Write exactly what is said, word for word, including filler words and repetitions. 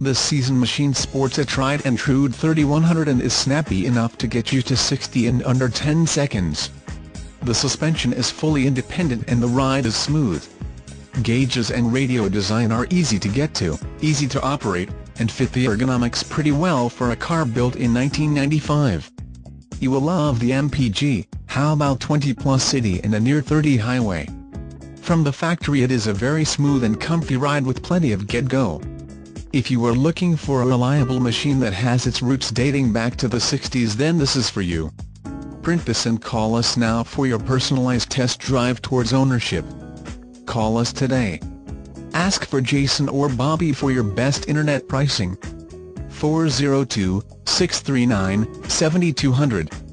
This season Machine sports a tried and true thirty one hundred and is snappy enough to get you to sixty in under ten seconds. The suspension is fully independent and the ride is smooth. Gauges and radio design are easy to get to, easy to operate, and fit the ergonomics pretty well for a car built in nineteen ninety-five. You will love the M P G, how about twenty plus city and a near thirty highway. From the factory it is a very smooth and comfy ride with plenty of get-go. If you are looking for a reliable machine that has its roots dating back to the sixties, then this is for you. Print this and call us now for your personalized test drive towards ownership. Call us today. Ask for Jason or Bobby for your best internet pricing. four oh two, six three nine, seven two hundred